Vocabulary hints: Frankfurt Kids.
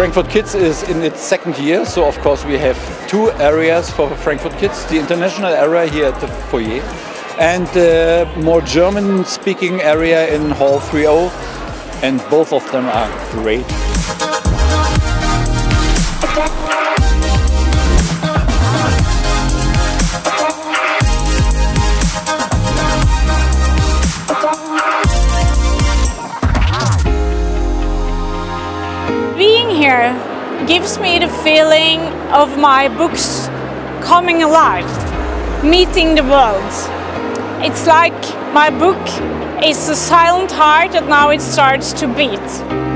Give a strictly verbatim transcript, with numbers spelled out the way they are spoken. Frankfurt Kids is in its second year, so of course we have two areas for Frankfurt Kids, the international area here at the foyer and the more German-speaking area in Hall three oh, and both of them are great. Being here gives me the feeling of my books coming alive, meeting the world. It's like my book is a silent heart that now it starts to beat.